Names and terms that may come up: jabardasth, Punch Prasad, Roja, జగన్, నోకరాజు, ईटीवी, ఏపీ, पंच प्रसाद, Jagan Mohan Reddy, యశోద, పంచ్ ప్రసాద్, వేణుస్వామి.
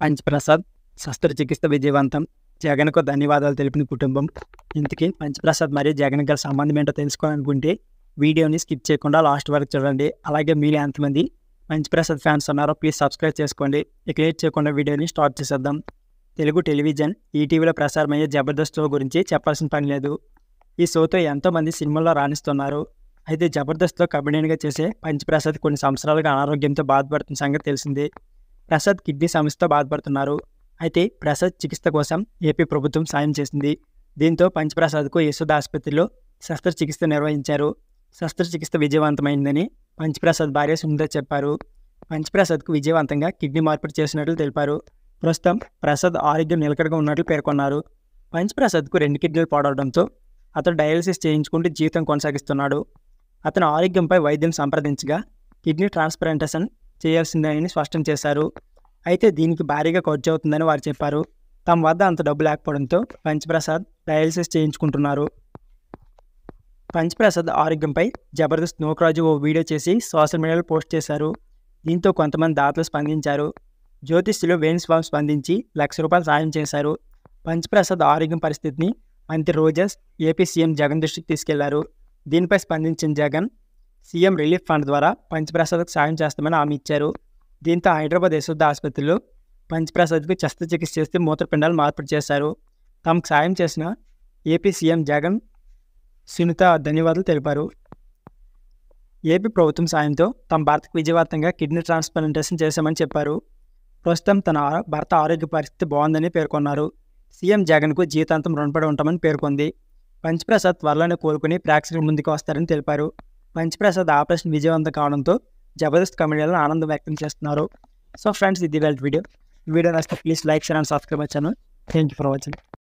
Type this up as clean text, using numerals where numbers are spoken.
पंच प्रसाद शस्त्रचिकित्स विजयवंतम जगन को धन्यवाद कुटुंबम। इंतकी पंच प्रसाद मरी जगन गारी संबंधमेंटो तेलुसुकोवालनुकुंटे वीडियो ने स्किप चेयकुंडा लास्ट वरकु चूडंडी। अलागे मीरे अंतमंदी पंच प्रसाद फैन्स उन्नारो प्लीज सब्सक्राइब चेसुकोंडी। इक लेट चेयकुंडा वीडियो ने स्टार्ट चेसेद्दाम। तेलुगु टेलीविजन ईटीवीलो प्रसारमय्ये जबर्दस्त్ गुरिंचि चेप्पाल्सिन पनि लेदु। ई शोतो एंतो मंदी सिनिमालो राणिस्तुन्नारु। अयिते जबर्दस्त్ लो कमेडियन्‌गा चेसे पंच प्रसाद कोन्नि संवत्सरालुगा अनारोग्यंतो बाधपडुतुन्न संगति तेलिसिंदे। प्रसाद किडनी समस्यतो बाधपडुतारु। అయితే ప్రసాద్ చికిత్స కోసం ఏపీ ప్రభుత్వం సాయం చేసింది। దీంతో పంచ్ ప్రసాద్కు యశోద ఆసుపత్రిలో శస్త్రచికిత్స నిర్వహించారు। శస్త్రచికిత్స విజయవంతమైందని పంచ్ ప్రసాద్ భార్య సుందర చెప్పారు। పంచ్ ప్రసాద్కు విజయవంతంగా కిడ్నీ మార్పిడి చేసినట్లు తెలిపారు। ప్రస్తుతం ప్రసాద్ ఆరోగ్యం నిలకడగా ఉన్నట్లు పేర్కొన్నారు। పంచ్ ప్రసాద్కు 2 కిడ్నీలు పాడవడంతో అతను డయాలసిస్ చేయించుకుంటూ జీవితం కొనసాగిస్తున్నాడు। అతని ఆరోగ్యంపై వైద్యం సంప్రదించగా కిడ్నీ ట్రాన్స్ప్లాంటేషన్ చేయాల్సిందని స్పష్టం చేశారు। అయితే దీనికి భారీగా ఖర్చు అవుతుందని వారు చెప్పారు। తమ వద్ద అంత డబ్బు లేకపోవడంతో పంచ్ ప్రసాద్ డయాలసిస్ చేయించుకుంటున్నారు। పంచ్ ప్రసాద్ ఆరోగ్యంపై జబర్దస్త్ నోకరాజు ఓ వీడియో చేసి సోషల్ మీడియాలో పోస్ట్ చేశారు। దీంతో కొంతమంది దాతలు స్పందించారు। జ్యోతిష్యులు వేణుస్వామి స్పందించి ₹1,00,000 సాయం చేశారు। పంచ్ ప్రసాద్ ఆరోగ్యం పరిస్థితిని మంత్రి రోజా, ఏపీ సీఎం జగన్ దృష్టికి తీసుకెళ్లారు। దీనిపై స్పందించిన జగన్ సీఎం రిలీఫ్ ఫండ్ ద్వారా పంచ్ ప్రసాద్కు సాయం చేస్తామని హామీ ఇచ్చారు। దీంతో హైదరాబాద్ యశోద ఆసుపత్రిలో పంచ్ ప్రసాద్కు శస్త్రచికిత్స చేసి మూత్రపిండాలు మార్పిడి చేశారు। తమకు సాయం చేసిన ఏపీ సీఎం జగన్ సునీత ధన్యవాదాలు తెలిపారు। ఏపీ ప్రభుత్వం సాయంతో తమ భర్తకు విజయవంతంగా కిడ్నీ ట్రాన్స్ప్లాంటేషన్ చేశామని చెప్పారు। ప్రస్తుతం తన భర్త ఆరోగ్య పరిస్థితి బాగుందని పేర్కొన్నారు। సీఎం జగన్కు జీవితాంతం రుణపడి ఉంటామని పేర్కొంది। పంచ్ ప్రసాద్ త్వరలోనే కోలుకుని ప్రేక్షకుల ముందుకు వస్తారని తెలిపారు। పంచ్ ప్రసాద్ ఆపరేషన్ విజయవంతం కావడంతో జబర్దస్త్ కమెడీలో ఆనందం వ్యక్తం చేస్తున్నారు। సో ఫ్రెండ్స్, ఇది వీడియో నచ్చితే please like, share and subscribe my channel. Thank you for watching.